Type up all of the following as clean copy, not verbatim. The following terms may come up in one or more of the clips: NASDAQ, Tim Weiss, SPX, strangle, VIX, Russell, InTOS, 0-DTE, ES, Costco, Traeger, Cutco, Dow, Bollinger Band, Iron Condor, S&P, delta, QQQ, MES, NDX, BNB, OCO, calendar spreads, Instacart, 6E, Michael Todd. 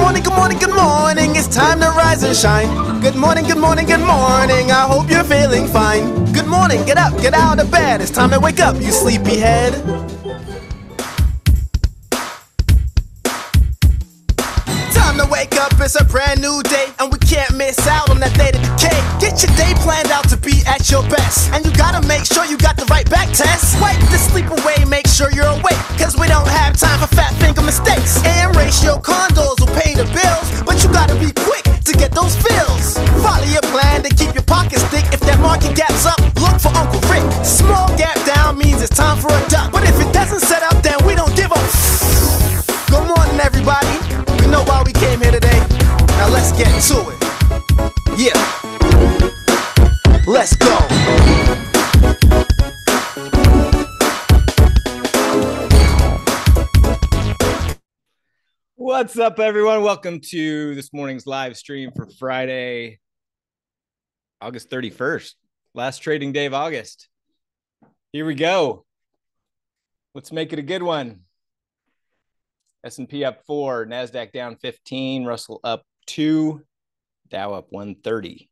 morning, good morning, good morning. It's time to rise and shine. Good morning, good morning, good morning. I hope you're feeling fine. Good morning, get up, get out of bed. It's time to wake up, you sleepyhead. Time to wake up, it's a brand new day, and we can't miss out on that day to decay. Get your day planned out to be at your best, and you gotta make sure you got the right back test. Wipe the sleep away, make sure you're awake, cause we don't have time for fat finger mistakes. And ratio condos will pay the bills, but you gotta be quick to get those fills. Follow your plan to keep your pockets thick. If that market gap's up, look for Uncle Rick. Small gap down means it's time for a duck, but if it doesn't set up, then we don't give up. Good morning, everybody. We know why we came here today. Now let's get to it. Yeah. Let's go. What's up, everyone? Welcome to this morning's live stream for Friday, August 31st, last trading day of August. Here we go. Let's make it a good one. S&P up 4, NASDAQ down 15, Russell up 2, Dow up 130.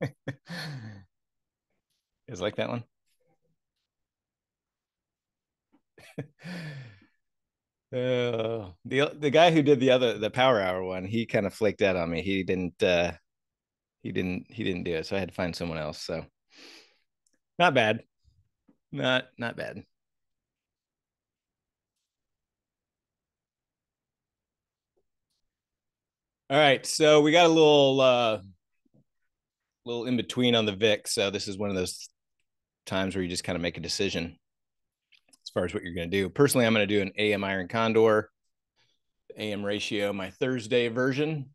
You guys like that one? The guy who did the power hour one, he kind of flaked out on me. He didn't do it, so I had to find someone else. So not bad, not bad. All right, so we got a little in between on the VIX. So this is one of those times where you just kind of make a decision as far as what you're going to do. Personally, I'm going to do an AM Iron Condor, AM ratio, my Thursday version.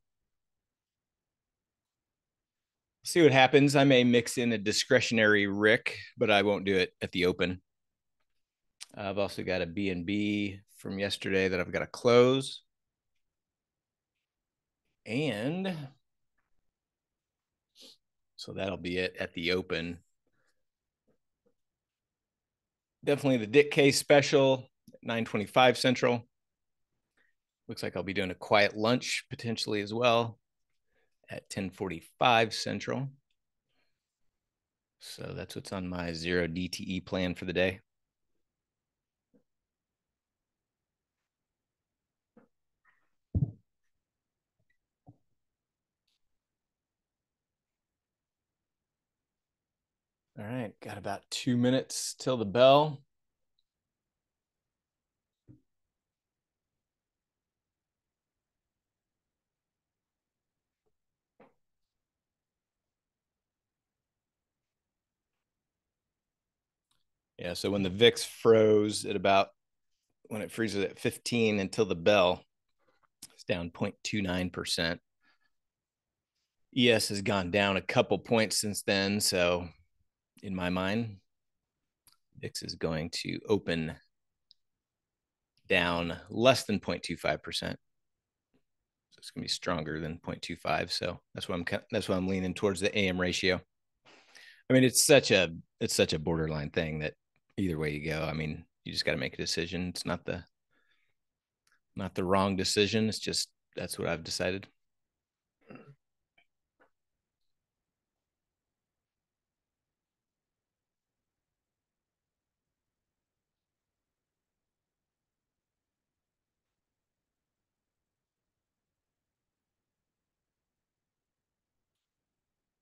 See what happens. I may mix in a discretionary Rick, but I won't do it at the open. I've also got a BNB from yesterday that I've got to close. And so that'll be it at the open. Definitely the Dick K special, 9:25 Central. Looks like I'll be doing a quiet lunch potentially as well at 10:45 Central. So that's what's on my zero DTE plan for the day. All right, got about 2 minutes till the bell. Yeah, so when the VIX froze at about, when it freezes at 15 until the bell, it's down 0.29%. ES has gone down a couple points since then, so in my mind, VIX is going to open down less than 0.25%. So it's going to be stronger than 0.25. So that's why I'm leaning towards the AM ratio. I mean, it's such a borderline thing that either way you go, I mean, you just got to make a decision. It's not the wrong decision. It's just that's what I've decided.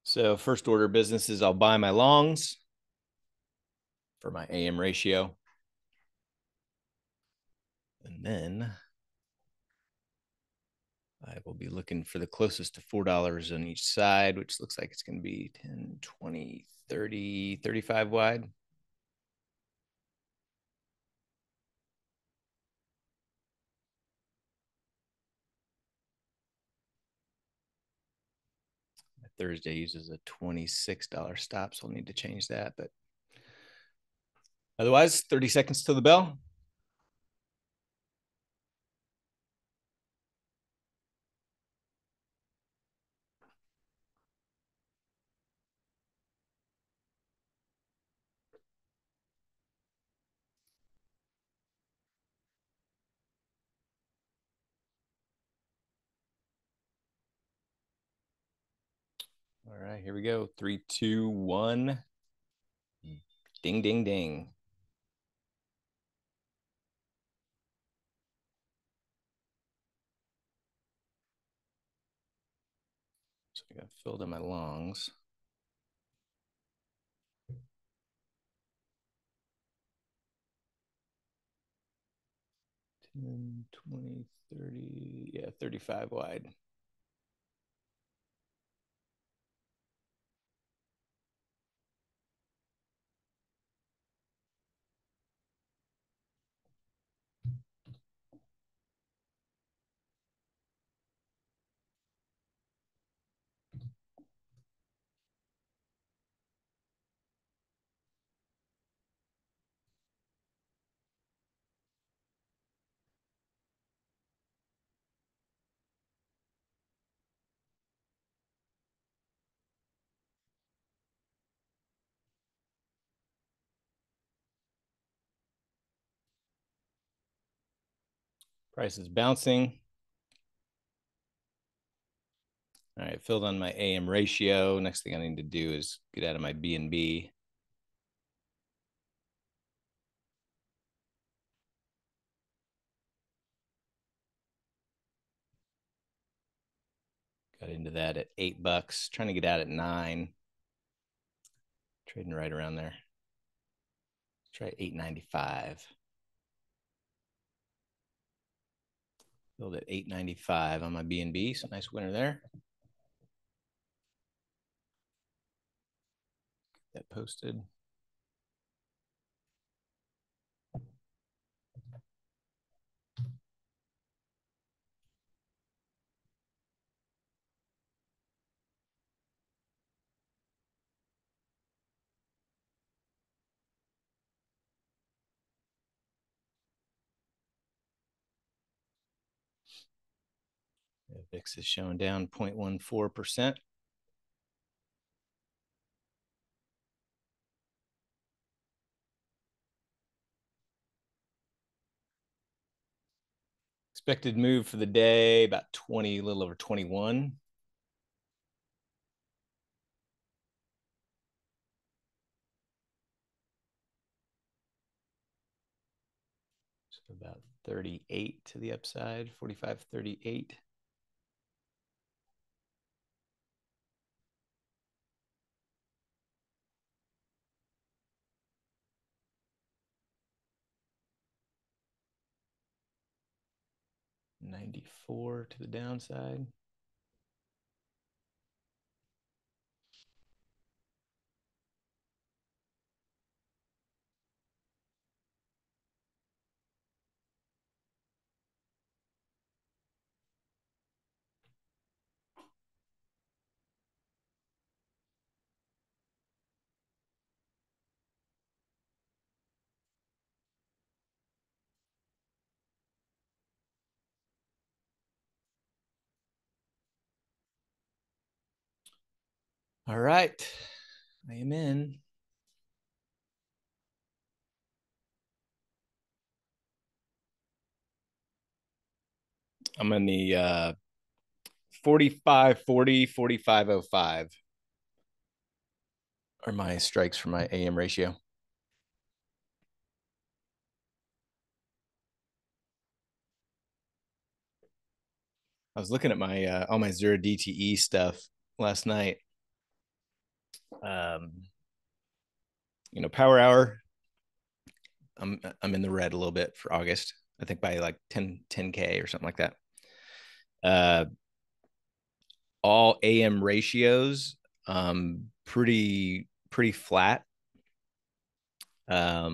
So first order of business is I'll buy my longs for my AM ratio. And then I will be looking for the closest to $4 on each side, which looks like it's going to be 10, 20, 30, 35 wide. Thursday uses a $26 stop, so I'll need to change that. But otherwise, 30 seconds till the bell. All right, here we go. 3, 2, 1. Ding, ding, ding. So I got filled in my lungs. And 20, 30, yeah, 35 wide. Price is bouncing. All right, filled on my AM ratio. Next thing I need to do is get out of my BNB. Got into that at $8, trying to get out at 9. Trading right around there. Try 8.95. Build at 8.95 on my BNB. So nice winner there. Get that posted. VIX is showing down 0.14%. Expected move for the day, about 20, a little over 21. So about 38 to the upside, 45, 38. $94 to the downside. All right, I am in. I'm in the 4540, 4505 are my strikes for my AM ratio. I was looking at my all my zero DTE stuff last night. You know, power hour, I'm in the red a little bit for August. I think by like 10K or something like that. All AM ratios, pretty flat. As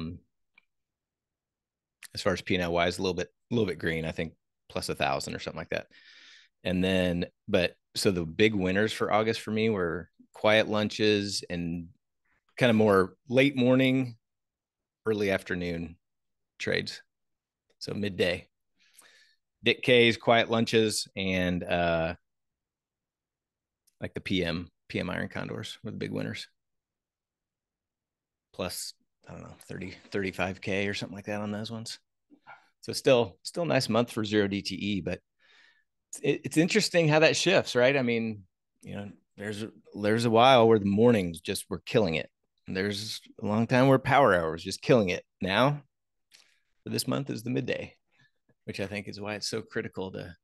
far as P&L wise, a little bit green, I think plus 1,000 or something like that. And then, but so the big winners for August for me were quiet lunches and kind of more late morning, early afternoon trades. So midday, Dick K's, quiet lunches, and like the PM iron condors were the big winners. Plus, I don't know, 30, 35K or something like that on those ones. So still a nice month for zero DTE, but it's interesting how that shifts, right? I mean, you know, there's a while where the mornings just were killing it. There's a long time where power hours just killing it. Now, for this month is the midday, which I think is why it's so critical to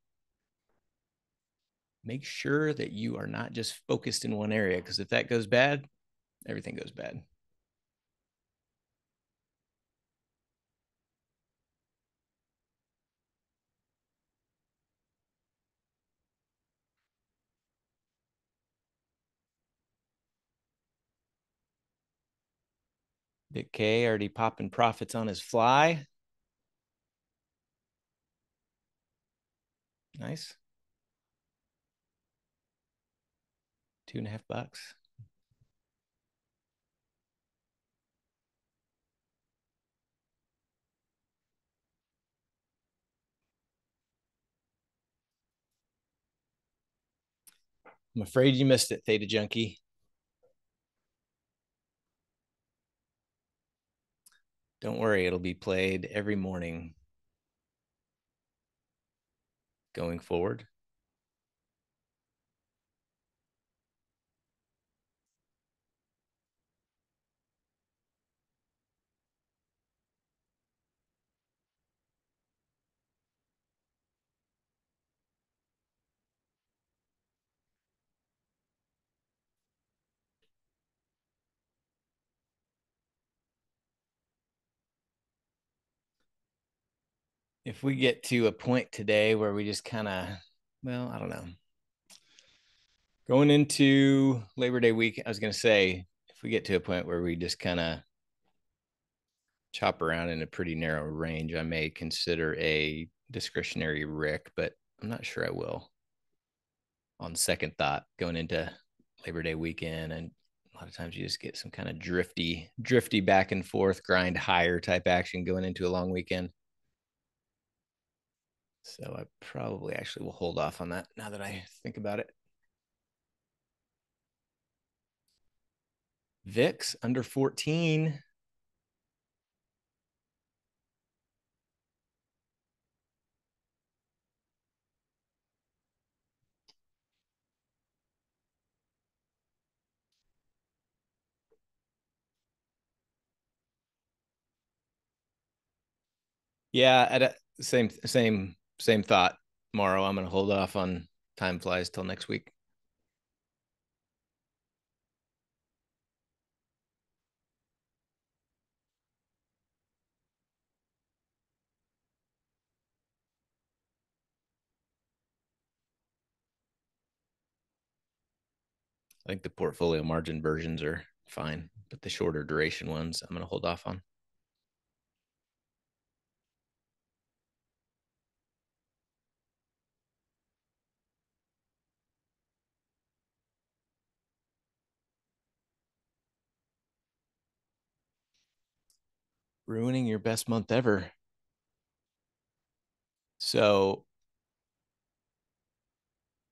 make sure that you are not just focused in one area, because if that goes bad, everything goes bad. Dick K already popping profits on his fly. Nice. $2.50. I'm afraid you missed it, Theta Junkie. Don't worry, it'll be played every morning going forward. If we get to a point today where we just kind of, well, I don't know. Going into Labor Day week, I was going to say, if we get to a point where we just kind of chop around in a pretty narrow range, I may consider a discretionary RIC, but I'm not sure I will. On second thought, going into Labor Day weekend, and a lot of times you just get some kind of drifty back and forth, grind higher type action going into a long weekend. So I probably actually will hold off on that now that I think about it. VIX under 14. Yeah, at a, same thought, Morrow. I'm going to hold off on time flies till next week. I think the portfolio margin versions are fine, but the shorter duration ones I'm going to hold off on. Ruining your best month ever. So,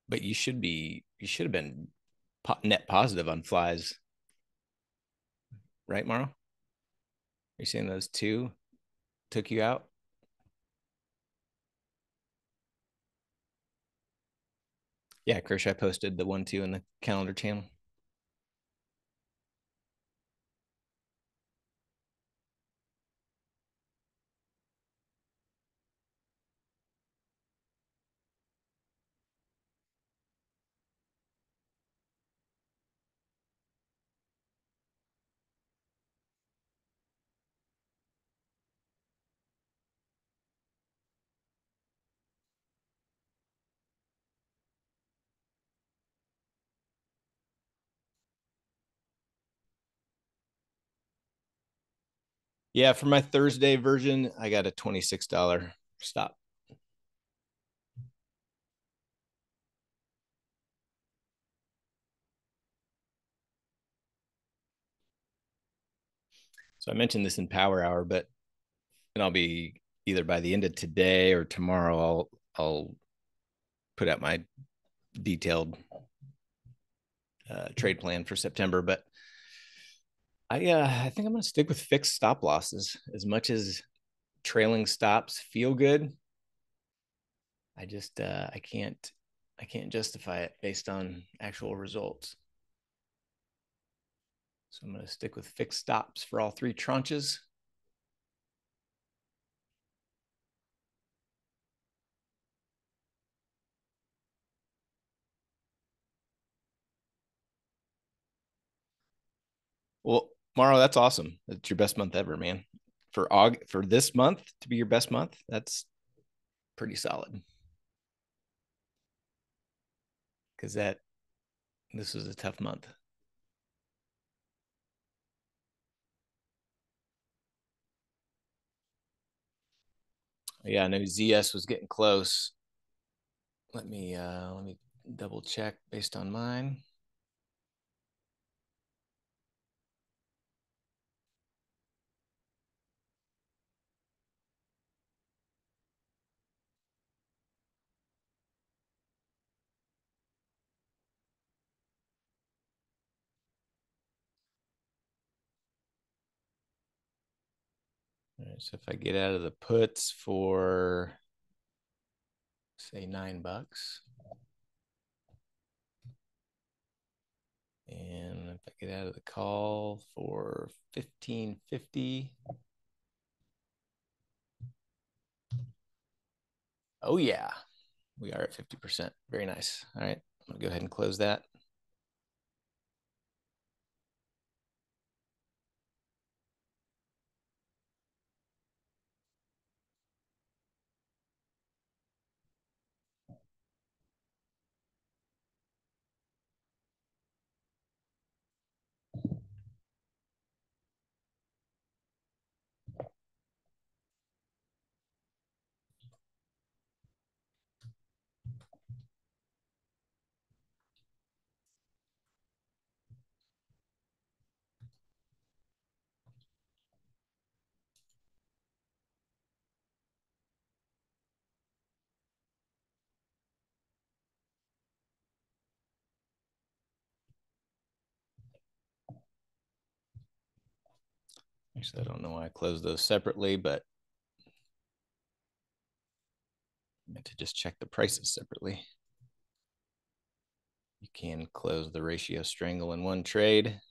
but you should have been net positive on flies. Right, Morrow? Are you saying those two took you out? Yeah, Kirsch, I posted the 1, 2 in the calendar channel. Yeah, for my Thursday version, I got a $26 stop. So I mentioned this in Power Hour, but and I'll be either by the end of today or tomorrow, I'll put out my detailed trade plan for September, but I think I'm going to stick with fixed stop losses as much as trailing stops feel good. I can't I can't justify it based on actual results. So I'm going to stick with fixed stops for all three tranches. Well, Mauro, that's awesome. That's your best month ever, man. For August, for this month to be your best month, that's pretty solid. Because this was a tough month. Yeah, I know ZS was getting close. Let me double check based on mine. So if I get out of the puts for, say, $9, and if I get out of the call for $15.50, oh yeah, we are at 50%. Very nice. All right, I'm gonna go ahead and close that. Actually, I don't know why I closed those separately, but I meant to just check the prices separately. You can close the ratio strangle in one trade.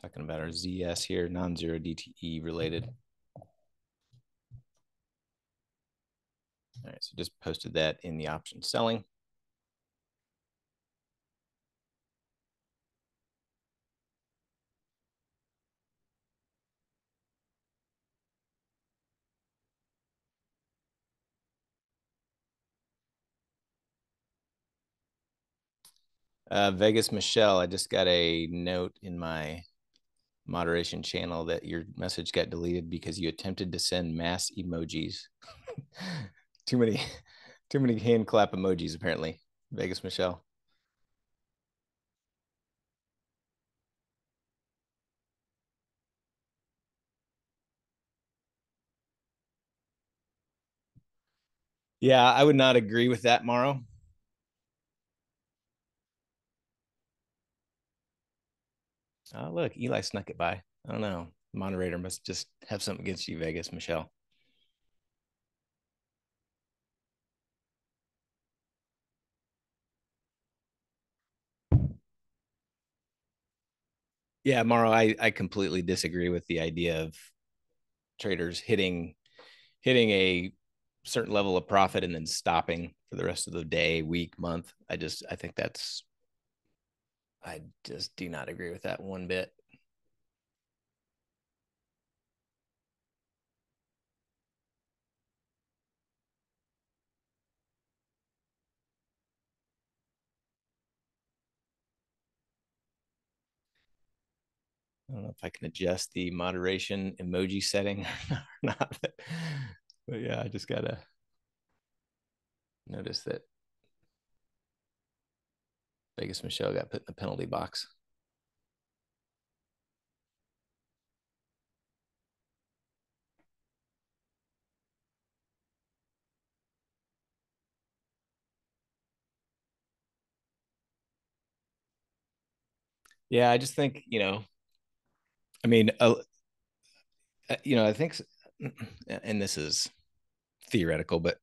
Talking about our ZS here, non-zero DTE related. All right, so just posted that in the option selling. Vegas Michelle, I just got a note in my moderation channel that your message got deleted because you attempted to send mass emojis. too many hand clap emojis, apparently. Vegas Michelle. Yeah, I would not agree with that, Mauro. Oh, look, Eli snuck it by. I don't know. Moderator must just have something against you, Vegas Michelle. Yeah, Mauro, I completely disagree with the idea of traders hitting a certain level of profit and then stopping for the rest of the day, week, month. I think that's, I just do not agree with that one bit. I don't know if I can adjust the moderation emoji setting or not, but yeah, I just gotta notice that Vegas Michelle got put in the penalty box. Yeah, I just think, I think, and this is theoretical, but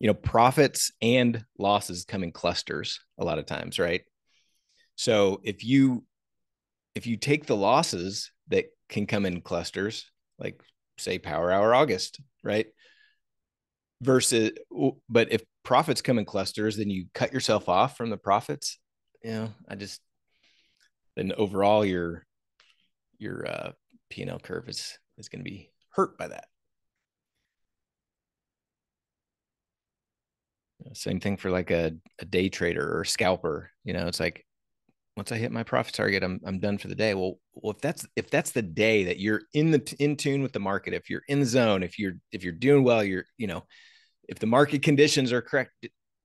you know, profits and losses come in clusters a lot of times, right? So if you take the losses that can come in clusters, like say Power Hour August, right? But if profits come in clusters, then you cut yourself off from the profits. You know, then overall your P&L curve is going to be hurt by that. Same thing for like a day trader or scalper. You know, it's like, once I hit my profit target, I'm done for the day. Well, if that's the day that you're in tune with the market, if you're in the zone, if you're doing well, if the market conditions are correct,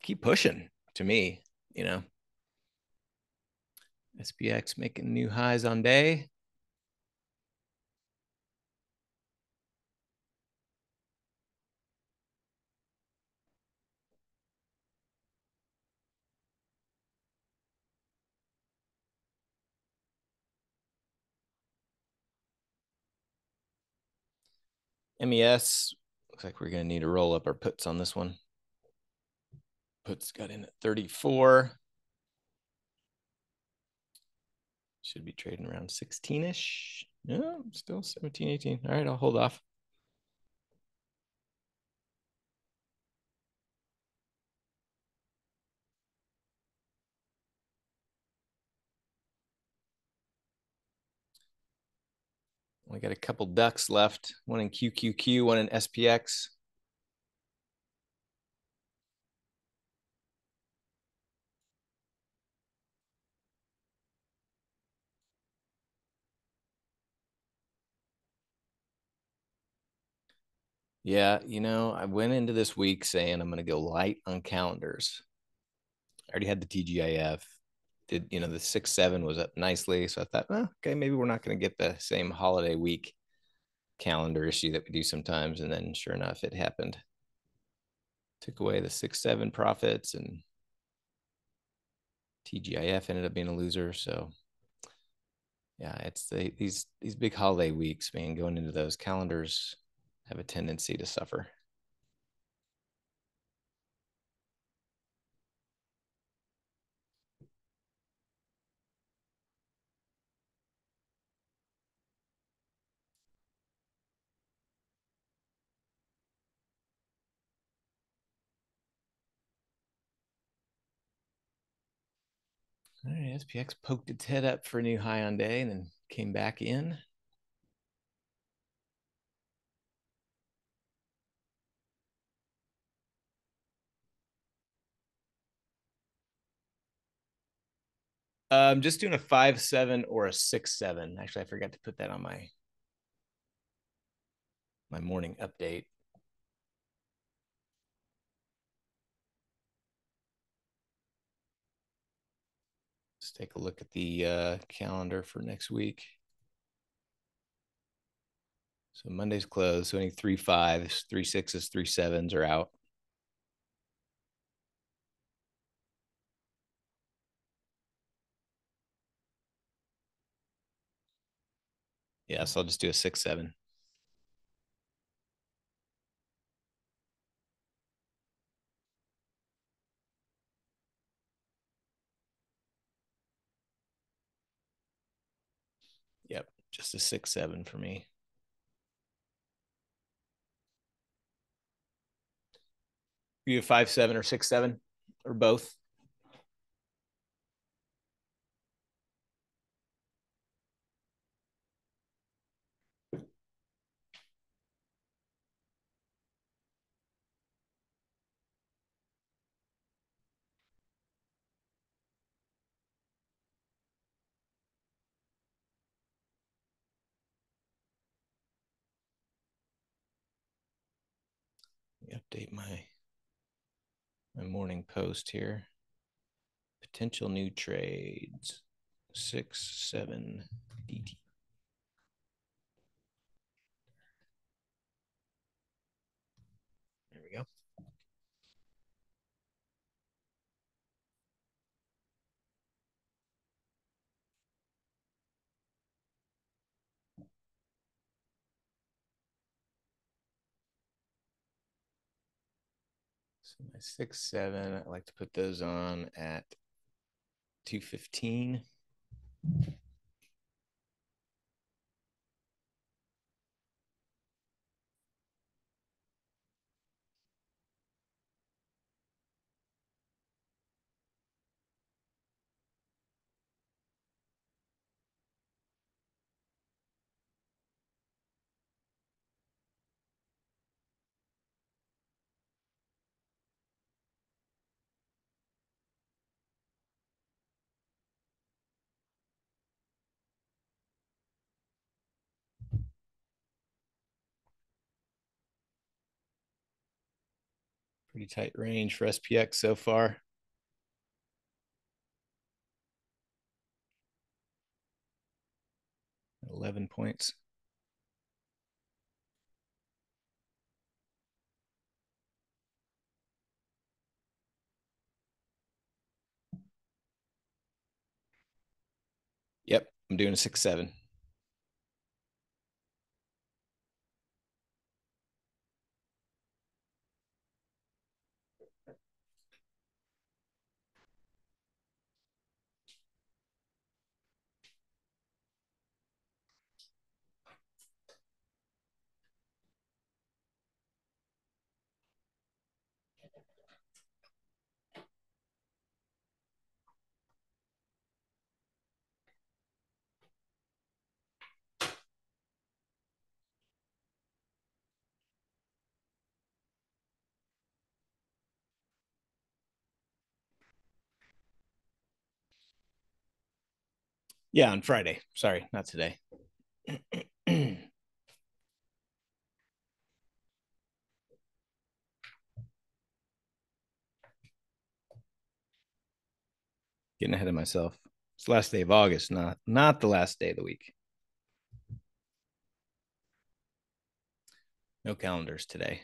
keep pushing. To me, you know, SPX making new highs on day. MES, looks like we're going to need to roll up our puts on this one. Puts got in at 34. Should be trading around 16-ish. No, still 17, 18. All right, I'll hold off. We got a couple ducks left, one in QQQ, one in SPX. Yeah, you know, I went into this week saying I'm going to go light on calendars. I already had the TGIF. The 6-7 was up nicely. So I thought, okay, maybe we're not going to get the same holiday week calendar issue that we do sometimes. And then sure enough, it happened. Took away the 6-7 profits and TGIF ended up being a loser. So yeah, it's these big holiday weeks, man, going into those calendars have a tendency to suffer. All right, SPX poked its head up for a new high on day and then came back in. I'm just doing a 5-7 or a 6-7. Actually, I forgot to put that on my morning update. Take a look at the calendar for next week. So Monday's closed. So any 3-5s, 3-6s, 3-7s are out. Yeah, so I'll just do a 6-7. Yep, just a 6-7 for me. You have 5-7 or 6-7 or both? Update my morning post here. Potential new trades, 6-7 DT. There we go. So my 6, 7, I like to put those on at 215. Pretty tight range for SPX so far. At 11 points. Yep, I'm doing a 6, 7. Yeah, on Friday. Sorry, not today. Getting ahead of myself. It's the last day of August, not the last day of the week. No calendars today.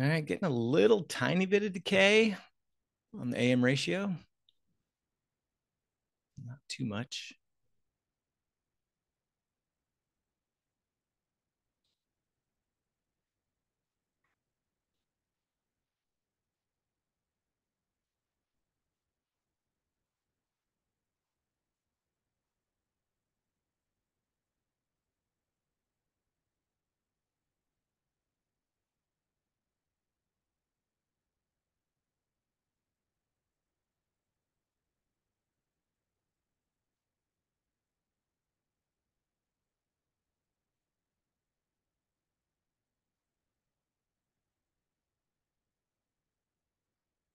All right, getting a little tiny bit of decay on the AM ratio. Not too much.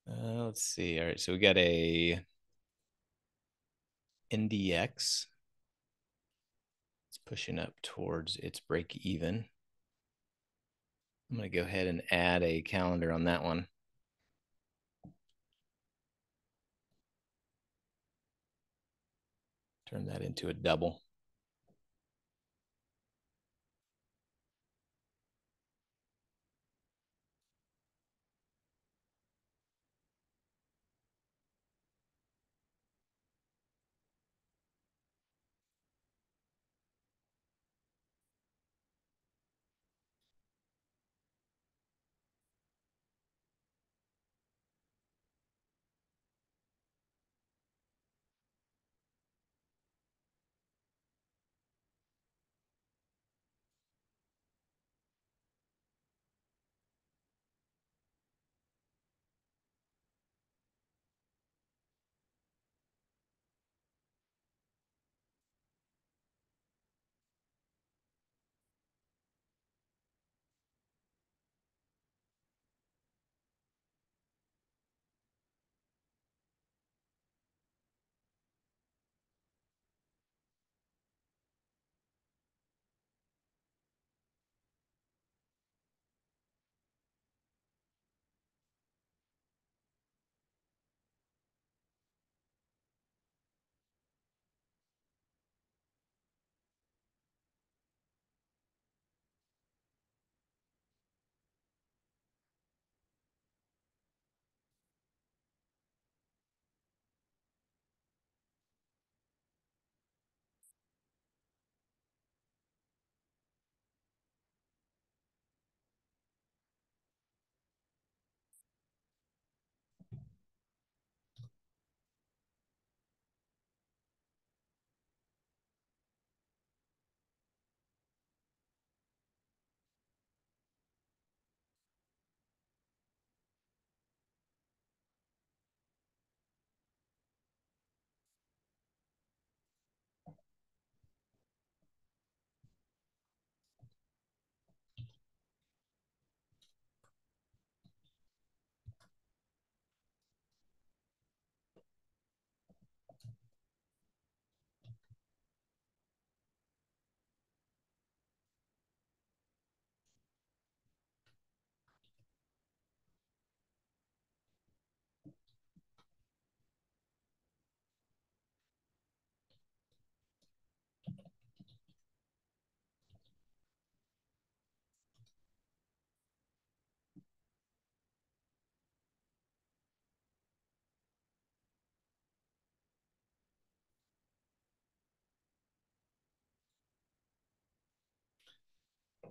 Let's see. All right. So we got a NDX. It's pushing up towards its break even. I'm going to go ahead and add a calendar on that one. Turn that into a double.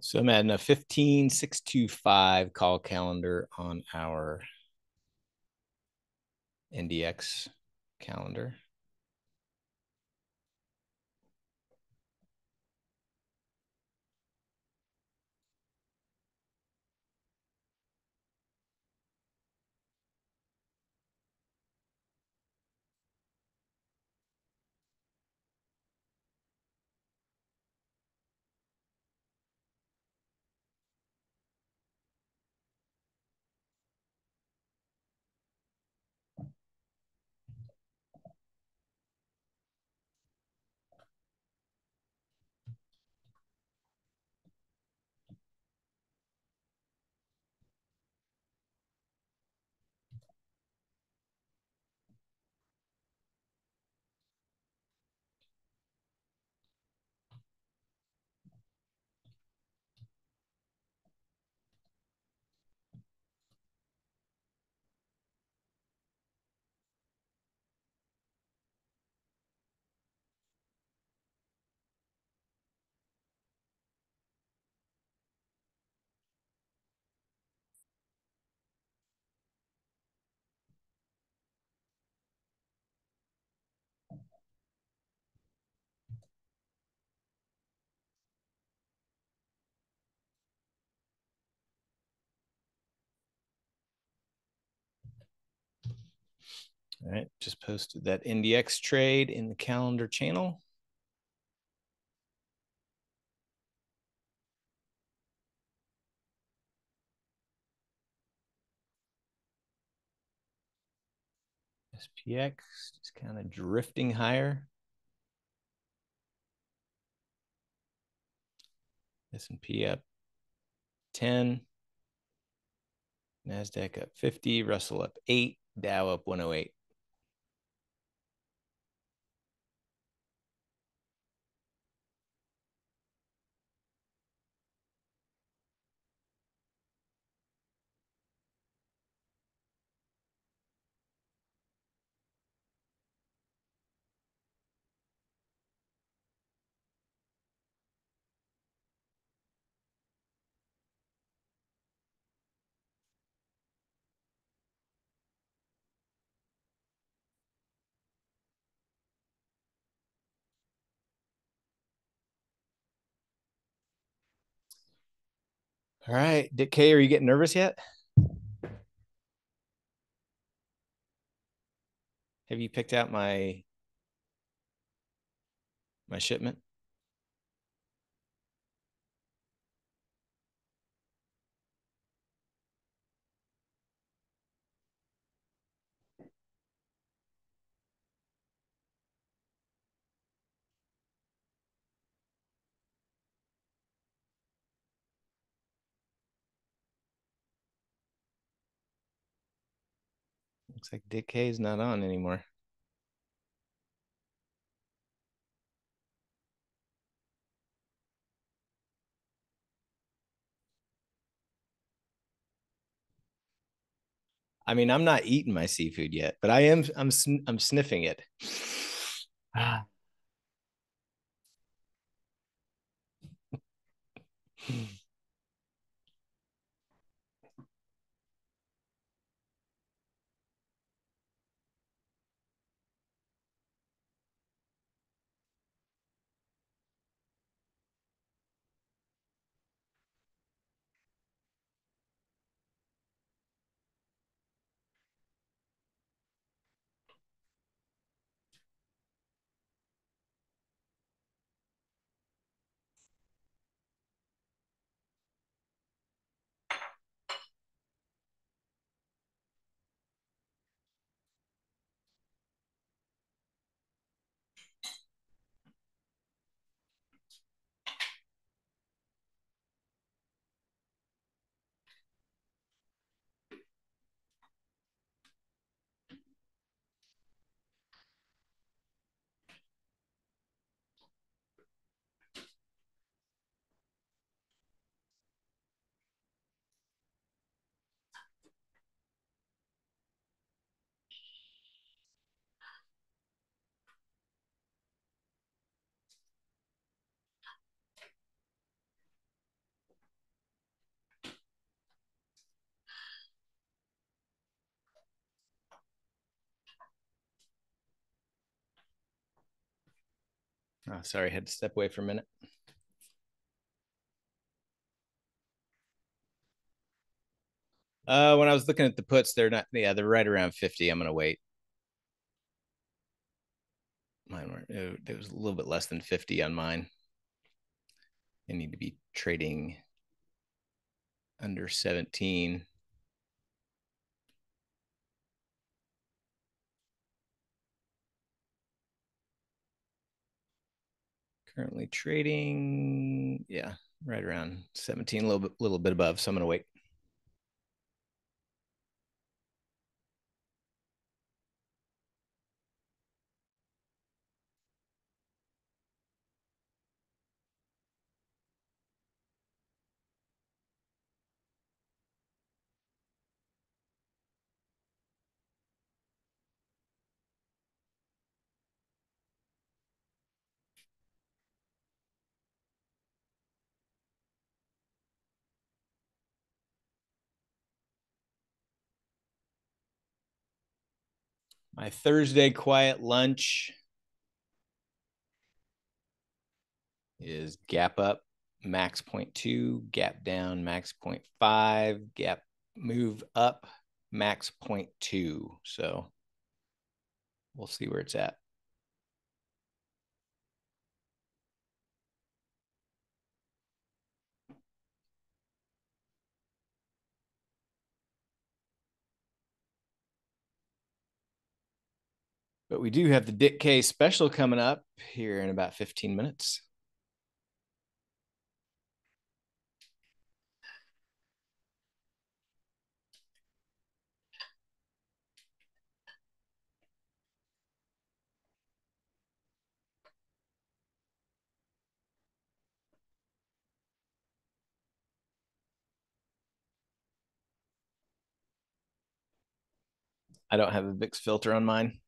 So I'm adding a 15,625 call calendar on our NDX calendar. All right, just posted that NDX trade in the calendar channel. SPX just kind of drifting higher. S&P up 10. NASDAQ up 50. Russell up 8. Dow up 108. All right, Dick K, are you getting nervous yet? Have you picked out my shipment? Looks like Dick K is not on anymore. I mean, I'm not eating my seafood yet, but I am. I'm sniffing it. Oh, sorry, I had to step away for a minute. When I was looking at the puts, they're not, yeah, they're right around 50. I'm going to wait. Mine weren't, it was a little bit less than 50 on mine. I need to be trading under 17. Currently trading, yeah, right around 17, a little bit above. So I'm going to wait. My Thursday quiet lunch is gap up, max 0.2, gap down, max 0.5, gap move up, max 0.2. So we'll see where it's at. But we do have the Dick K special coming up here in about 15 minutes. I don't have a VIX filter on mine.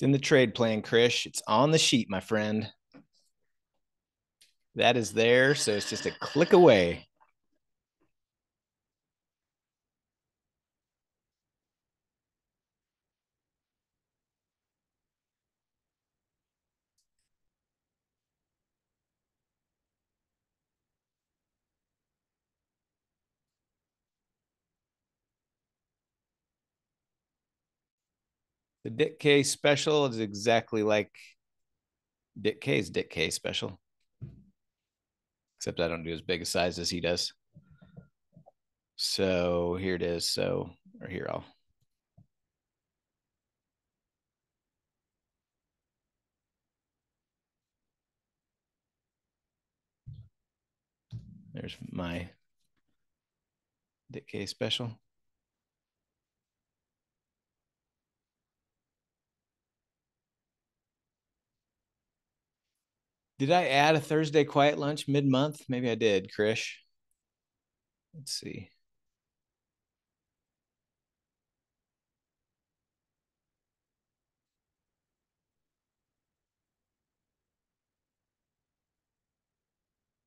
It's in the trade plan, Krish. It's on the sheet, my friend. That is there, so it's just a click away. The Dick K special is exactly like Dick K's Dick K special, except I don't do as big a size as he does. So here it is. So, or here I'll. There's my Dick K special. Did I add a Thursday quiet lunch mid-month? Maybe I did, Krish. Let's see.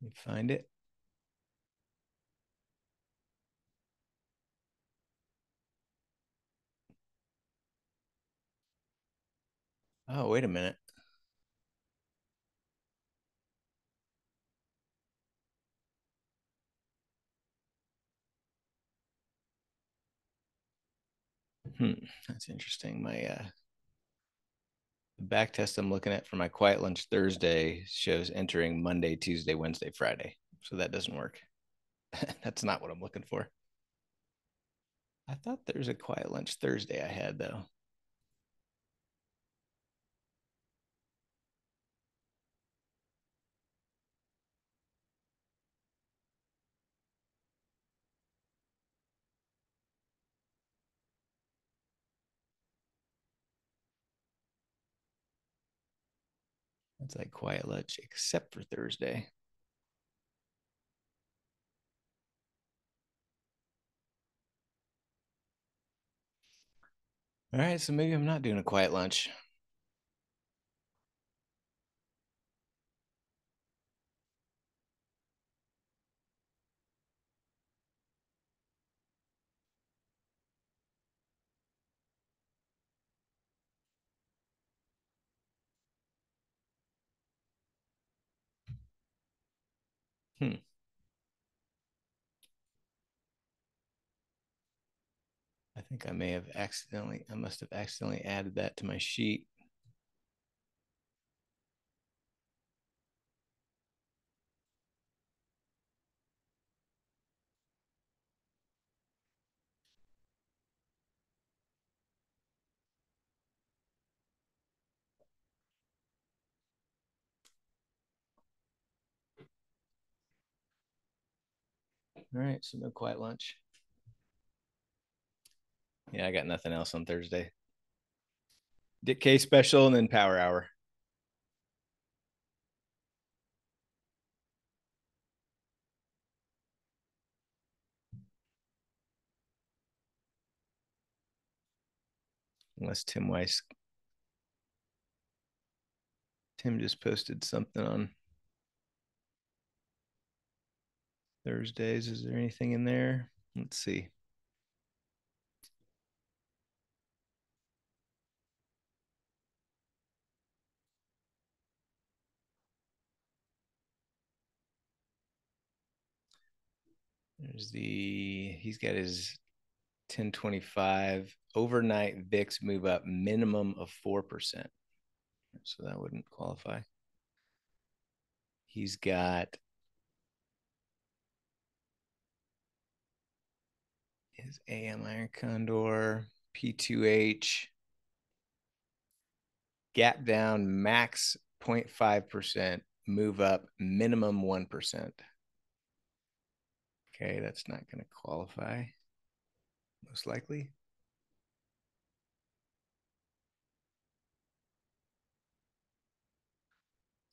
Let me find it. Oh, wait a minute. That's interesting. My the back test I'm looking at for my quiet lunch Thursday shows entering Monday, Tuesday, Wednesday, Friday. So that doesn't work. That's not what I'm looking for. I thought there's a quiet lunch Thursday I had though. It's like quiet lunch except for Thursday. All right, so maybe I'm not doing a quiet lunch. Hmm. I think I may have accidentally, I must have accidentally added that to my sheet. All right, so no quiet lunch. Yeah, I got nothing else on Thursday. Dick K special and then power hour. Unless Tim Weiss. Tim just posted something on Thursdays. Is there anything in there? Let's see. There's the, he's got his 1025 overnight VIX move up minimum of 4%. So that wouldn't qualify. He's got his AM Iron Condor, P2H, gap down max 0.5%, move up minimum 1%. Okay, that's not going to qualify, most likely.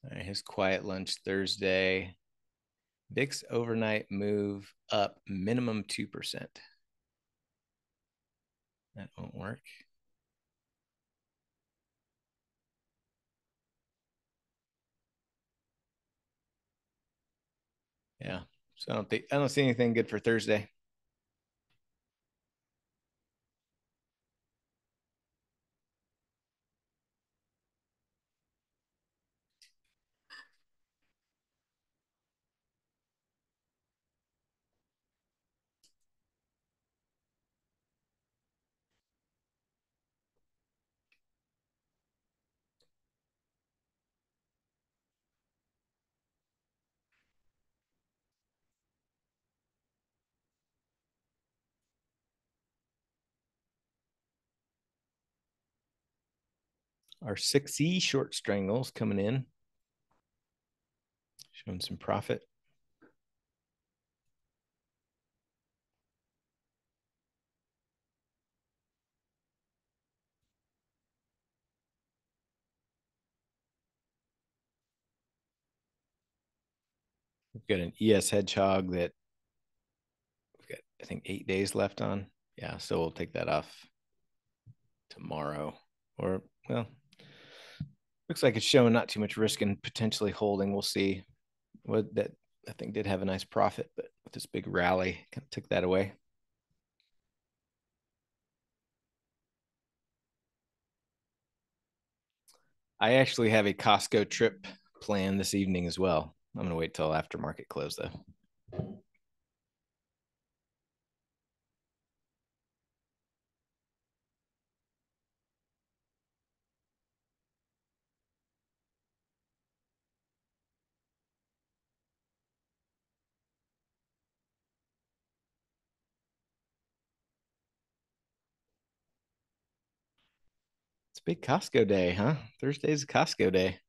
All right, his quiet lunch Thursday. VIX overnight move up minimum 2%. That won't work. Yeah. So I don't see anything good for Thursday. Our 6E short strangles coming in, showing some profit. We've got an ES hedgehog that we've got, I think, 8 days left on. Yeah, so we'll take that off tomorrow, or well. Looks like it's showing not too much risk and potentially holding. We'll see. What that I think did have a nice profit, but with this big rally, kind of took that away. I actually have a Costco trip planned this evening as well. I'm going to wait till after market close, though. Big Costco day, huh? Thursday's Costco day.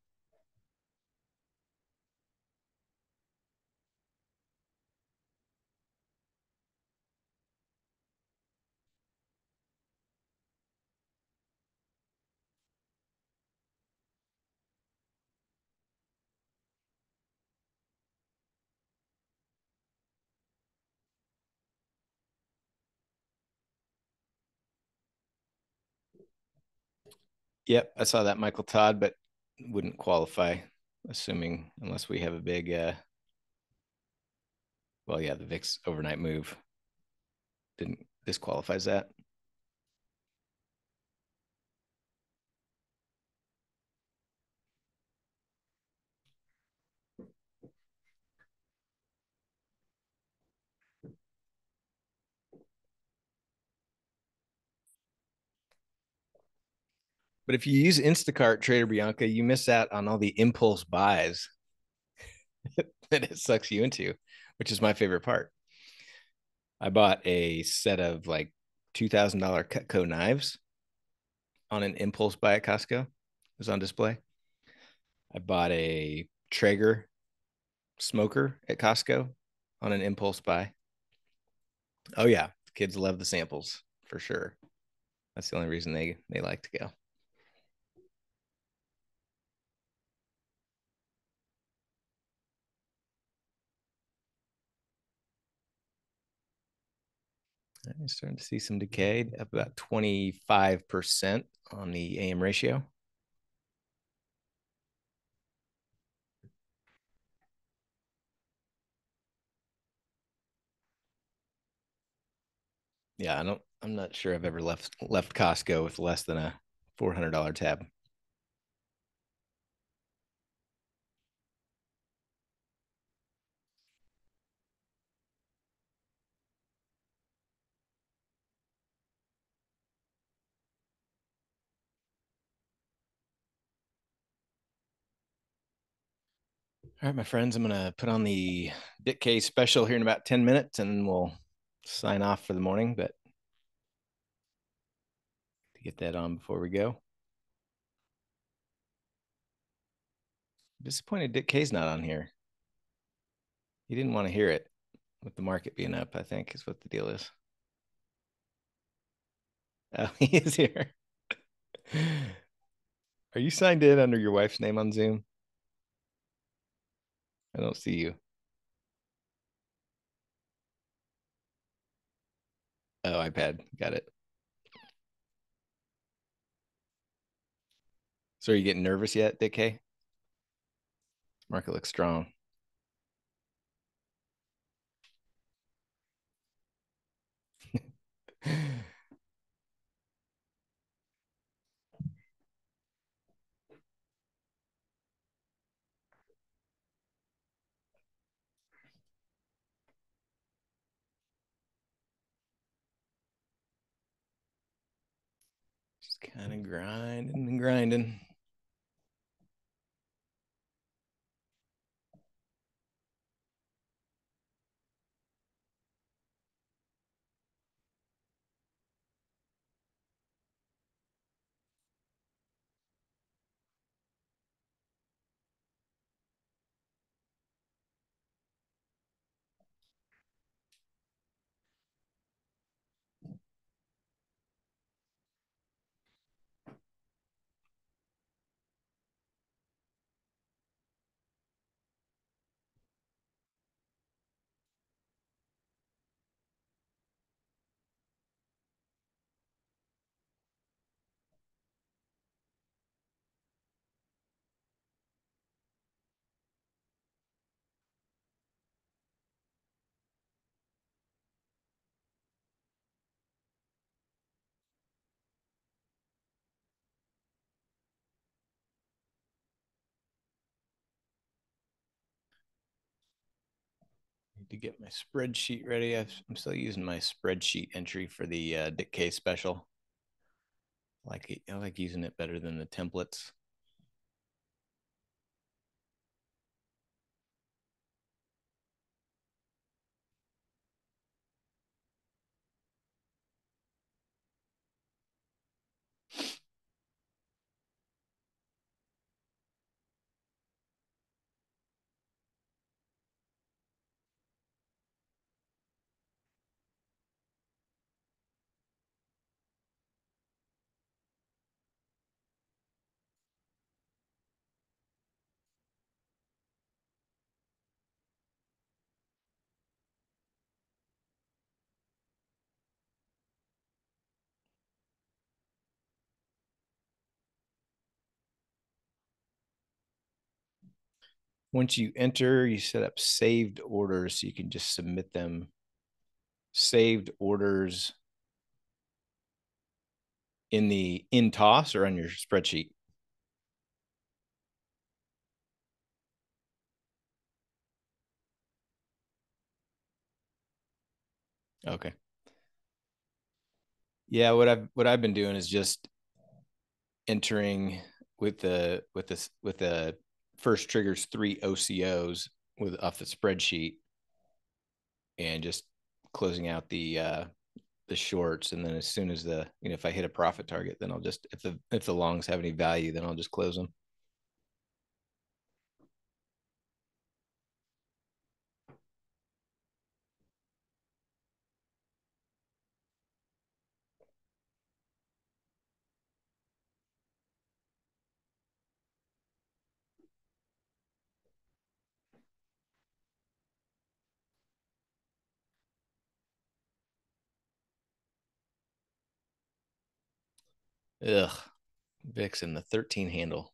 Yep, I saw that Michael Todd, but wouldn't qualify, assuming, unless we have a big, well, yeah, the VIX overnight move didn't disqualifies that. But if you use Instacart, Trader Bianca, you miss out on all the impulse buys that it sucks you into, which is my favorite part. I bought a set of like $2,000 Cutco knives on an impulse buy at Costco. It was on display. I bought a Traeger smoker at Costco on an impulse buy. Oh, yeah. Kids love the samples for sure. That's the only reason they like to go. I'm starting to see some decay, up about 25% on the AM ratio. Yeah, I'm not sure I've ever left Costco with less than a $400 tab. All right, my friends, I'm going to put on the BitK special here in about 10 minutes, and we'll sign off for the morning, but to get that on before we go. Disappointed Dick K's not on here. He didn't want to hear it with the market being up, I think, is what the deal is. Oh, he is here. Are you signed in under your wife's name on Zoom? I don't see you. Oh, iPad. Got it. So are you getting nervous yet, Dick K? Market looks strong. Kind of grinding and grinding. To get my spreadsheet ready. I'm still using my spreadsheet entry for the Dick K special. I like using it better than the templates. Once you enter, you set up saved orders, so you can just submit them. Saved orders in the InTOS or on your spreadsheet. Okay. Yeah, what I've been doing is just entering with the first triggers 3 OCOs off the spreadsheet, and just closing out the shorts. And then as soon as if I hit a profit target, then I'll just, if the longs have any value, then I'll just close them. Ugh, VIX in the 13 handle.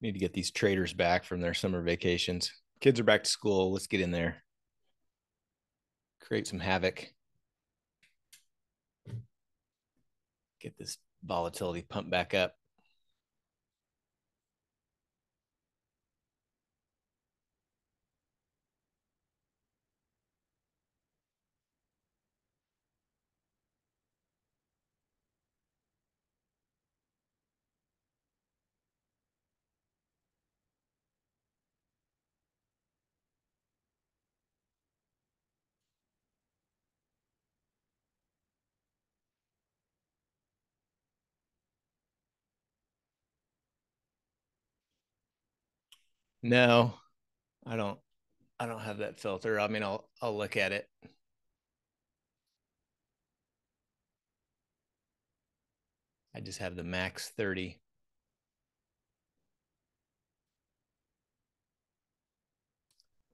Need to get these traders back from their summer vacations. Kids are back to school. Let's get in there. Create some havoc. Get this volatility pumped back up. No, I don't have that filter. I mean, I'll look at it. I just have the max 30.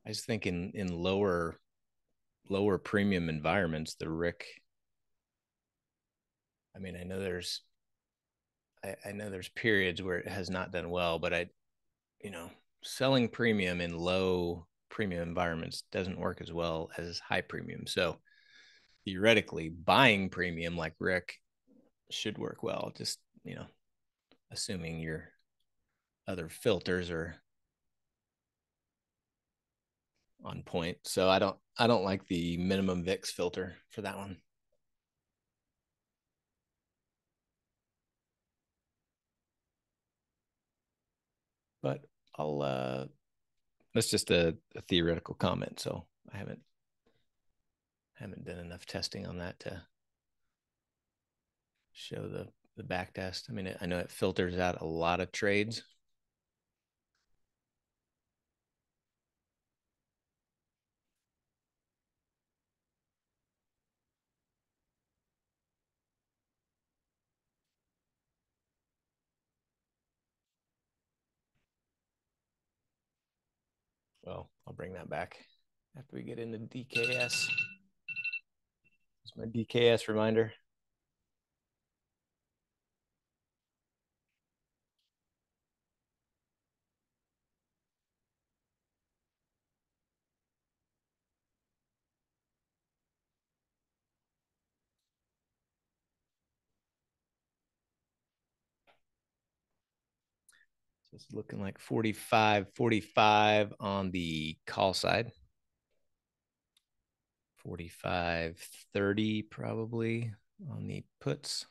I just think in lower premium environments, the RIC. I mean, I know there's periods where it has not done well, but selling premium in low premium environments doesn't work as well as high premium. So theoretically, buying premium like Rick should work well. Just, assuming your other filters are on point. So I don't like the minimum VIX filter for that one. But that's just a theoretical comment. So I haven't done enough testing on that to show the back test. I mean, I know it filters out a lot of trades. Well, I'll bring that back after we get into DKS. It's my DKS reminder. It's looking like 45 on the call side. 45.30 probably on the puts.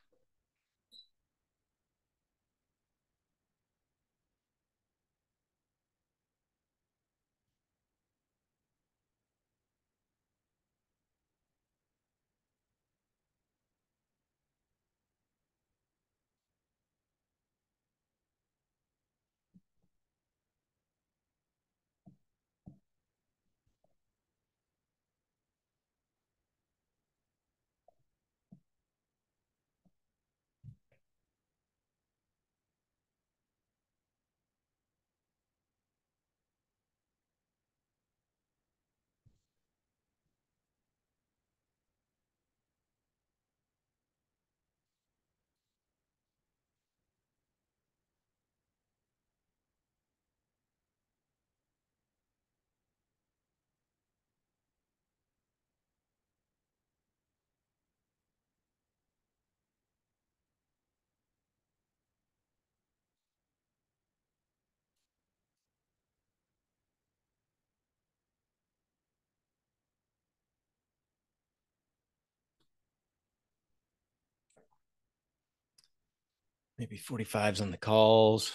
Maybe 45s on the calls,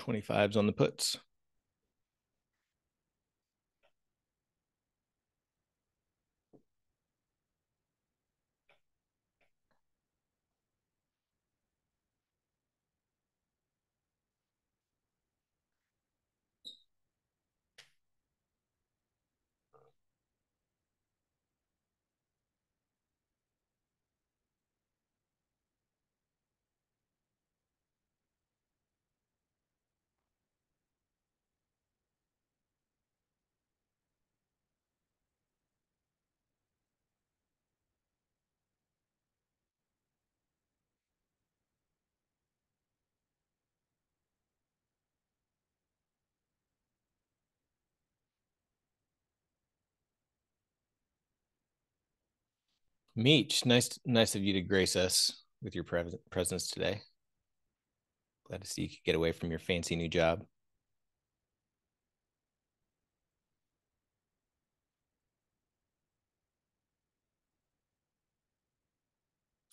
25s on the puts. Meech, nice of you to grace us with your presence today. Glad to see you could get away from your fancy new job.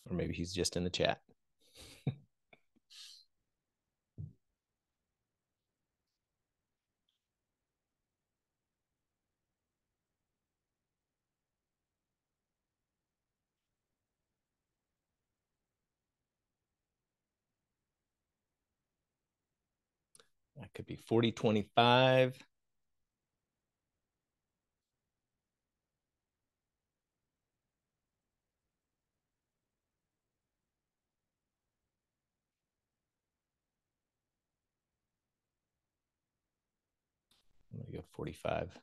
Or maybe he's just in the chat. That could be 40-25. I'm going to go 45.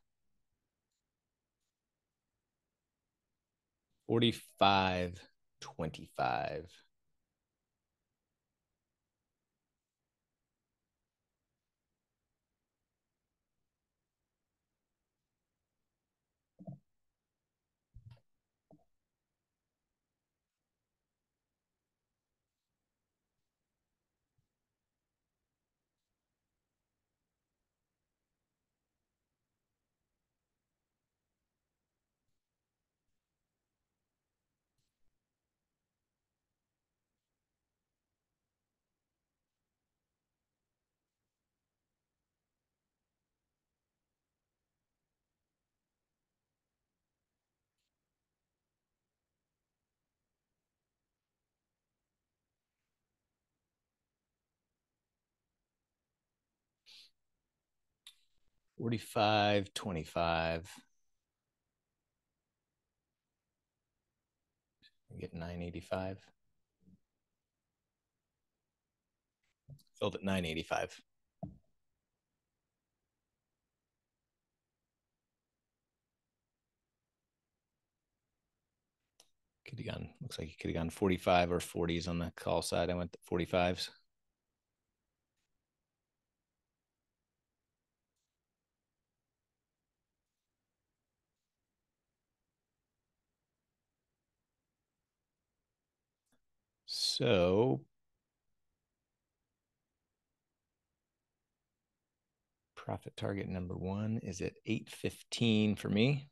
45-25. $45.25. Get $9.85. Filled at $9.85. Could have gone. Looks like you could have gone 45 or 40s on the call side. I went to 45s. So profit target number one is at 8:15 for me.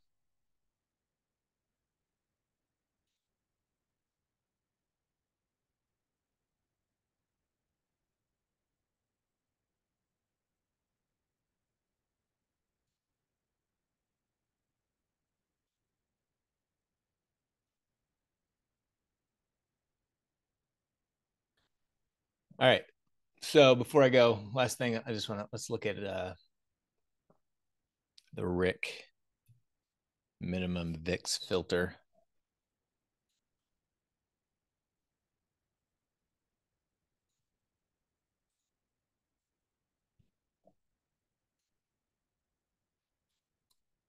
All right. So before I go, last thing, I just want to, let's look at the RIC minimum VIX filter.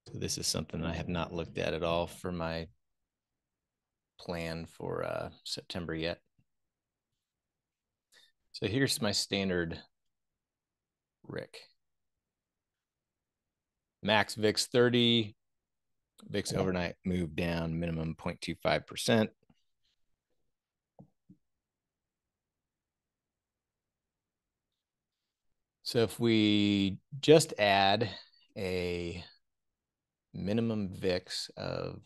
So this is something I have not looked at all for my plan for September yet. So here's my standard RIC. Max VIX 30, VIX overnight moved down, minimum 0.25%. So if we just add a minimum VIX of,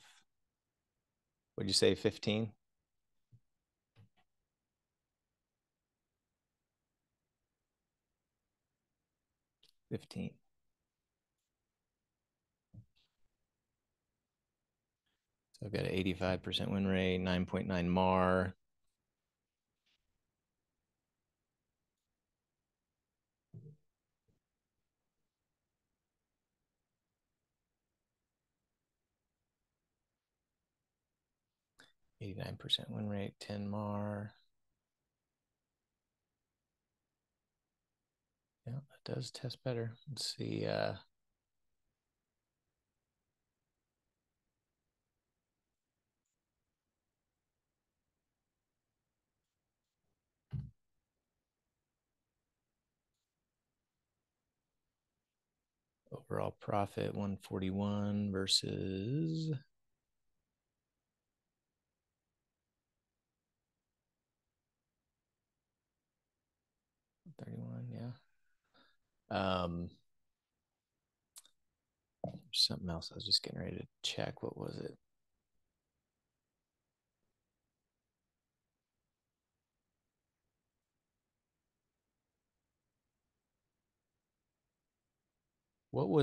what'd you say, 15? 15. So I've got an 85% win rate, 9.9 MAR. Win rate, 10 MAR. Yeah, it does test better. Let's see. Overall profit, 141 versus... 31, yeah. Something else. I was just getting ready to check. What was it? Oh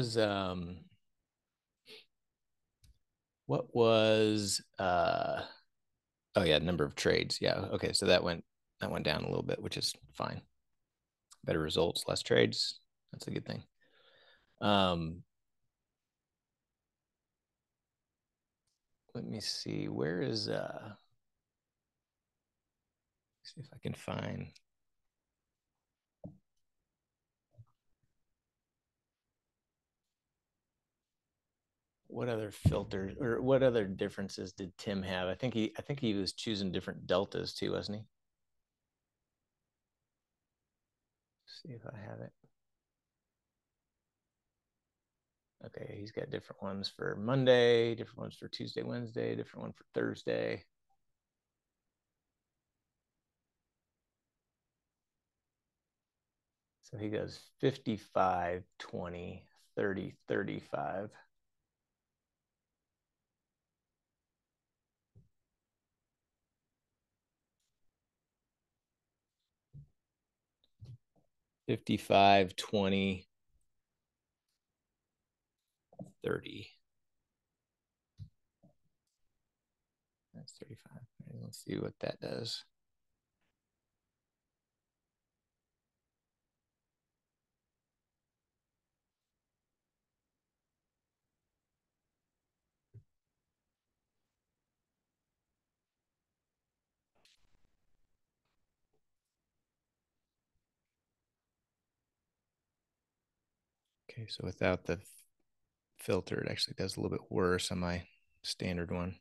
yeah, number of trades. Yeah. Okay. So that went down a little bit, which is fine. Better results, less trades. That's a good thing. Let me see. Where is, let's see if I can find. What other filters or what other differences did Tim have? I think he was choosing different deltas too, wasn't he? See if I have it. Okay, he's got different ones for Monday, different ones for Tuesday, Wednesday, different one for Thursday. So he goes 55, 20, 30, 35. $55, $20, $30. That's 35. Let's see what that does. Okay, so without the filter, it actually does a little bit worse on my standard one.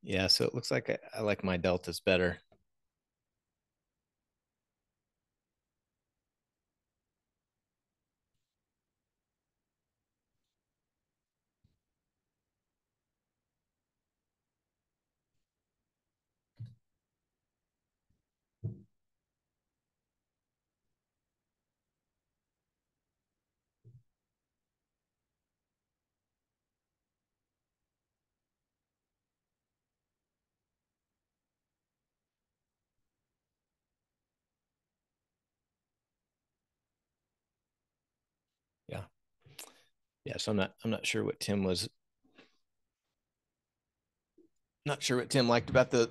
Yeah, so it looks like I like my deltas better. Yeah, so I'm not sure what Tim was. Not sure what Tim liked about the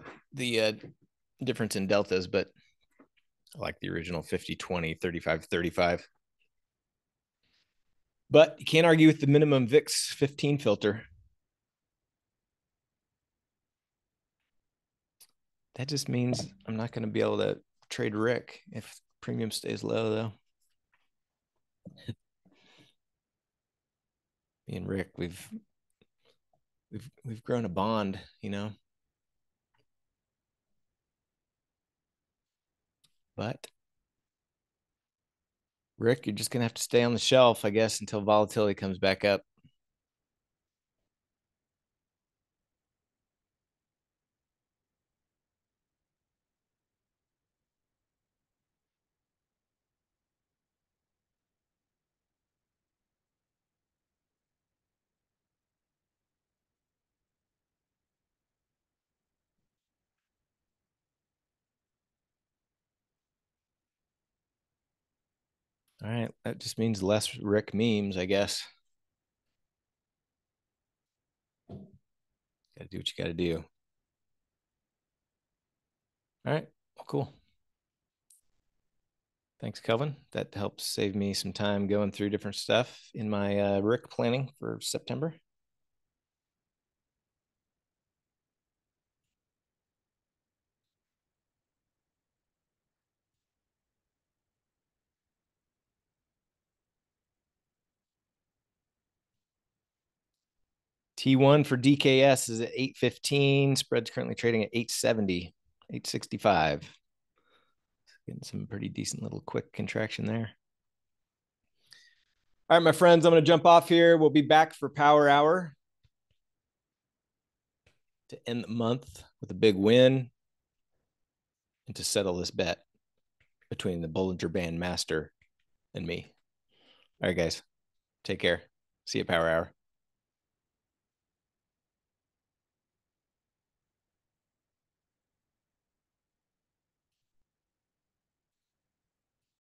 difference in deltas, but I like the original 50, 20, 35, 35. But you can't argue with the minimum VIX 15 filter. That just means I'm not going to be able to trade Rick if premium stays low, though. Me and Rick, we've grown a bond, you know. But Rick, you're just going to have to stay on the shelf, I guess, until volatility comes back up. All right, that just means less Rick memes, I guess. Got to do what you got to do. All right, well, cool. Thanks, Kelvin. That helps save me some time going through different stuff in my Rick planning for September. T1 for DKS is at 815. Spread's currently trading at 870, 865. Getting some pretty decent little quick contraction there. All right, my friends, I'm going to jump off here. We'll be back for Power Hour to end the month with a big win and to settle this bet between the Bollinger Band Master and me. All right, guys, take care. See you at Power Hour.